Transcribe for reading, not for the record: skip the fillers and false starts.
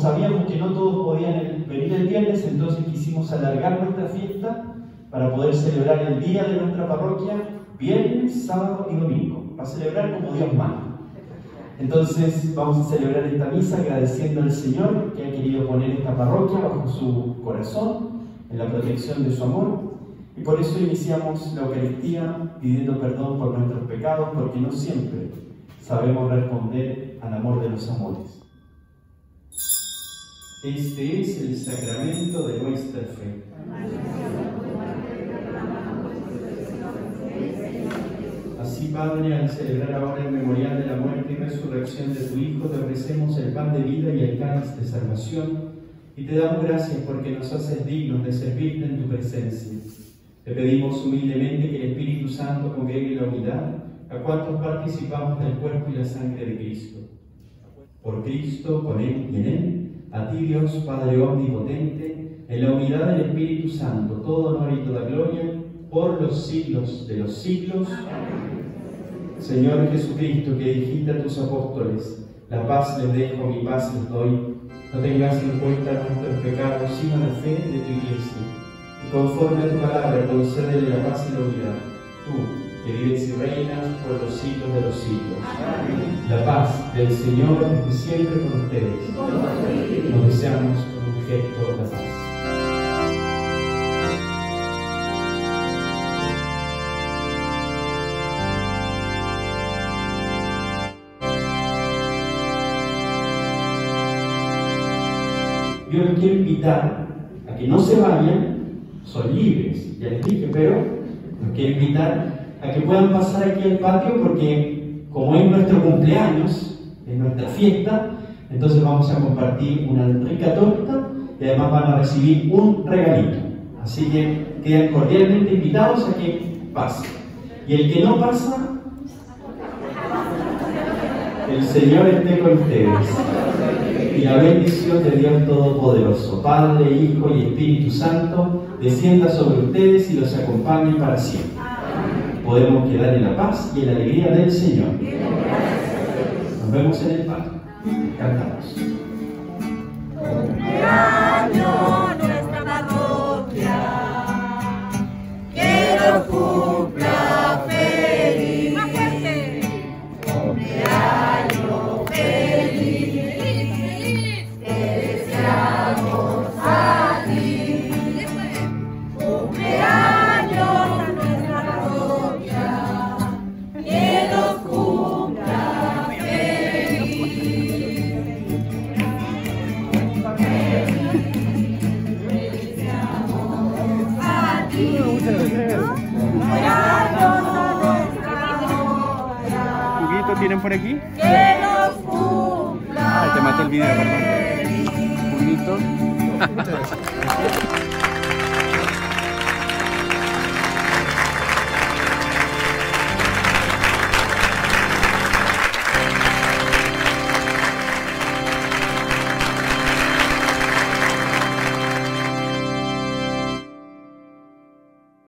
Sabíamos que no todos podían venir el viernes, entonces quisimos alargar nuestra fiesta para poder celebrar el día de nuestra parroquia, viernes, sábado y domingo, para celebrar como Dios manda. Entonces vamos a celebrar esta misa agradeciendo al Señor que ha querido poner esta parroquia bajo su corazón, en la protección de su amor, y por eso iniciamos la Eucaristía pidiendo perdón por nuestros pecados, porque no siempre sabemos responder al amor de los amores. Este es el sacramento de nuestra fe. Así, Padre, al celebrar ahora el memorial de la muerte y resurrección de tu Hijo, te ofrecemos el pan de vida y el cáliz de salvación, y te damos gracias porque nos haces dignos de servirte en tu presencia. Te pedimos humildemente que el Espíritu Santo congregue la unidad a cuantos participamos del cuerpo y la sangre de Cristo. Por Cristo, con Él y en Él, a ti, Dios, Padre omnipotente, en la unidad del Espíritu Santo, todo honor y toda gloria, por los siglos de los siglos. Amén. Señor Jesucristo, que dijiste a tus apóstoles, la paz les dejo, mi paz les doy, no tengas en cuenta nuestros pecados, sino la fe de tu Iglesia. Y conforme a tu palabra, concédele la paz y la unidad. Tú, que vives y reinas por los siglos de los siglos. Amén. La paz del Señor es siempre con ustedes. Nos deseamos un gesto de la paz. Yo les quiero invitar a que no se vayan, son libres, ya les dije, pero los quiero invitar a que puedan pasar aquí al patio porque, como es nuestro cumpleaños, es nuestra fiesta, entonces vamos a compartir una rica torta y además van a recibir un regalito. Así que quedan cordialmente invitados a que pasen. Y el que no pasa, el Señor esté con ustedes. Y la bendición de Dios Todopoderoso, Padre, Hijo y Espíritu Santo, descienda sobre ustedes y los acompañe para siempre. Podemos quedar en la paz y en la alegría del Señor. Nos vemos en el patio. Cantamos. Cumpleaños nuestra parroquia, que lo cumpla feliz. Más fuerte. Cumpleaños feliz, te deseamos a ti. Cumpleaños. ¿Tienen por aquí? Que nos cumpla. Ay, te maté el video, perdón. Bonito.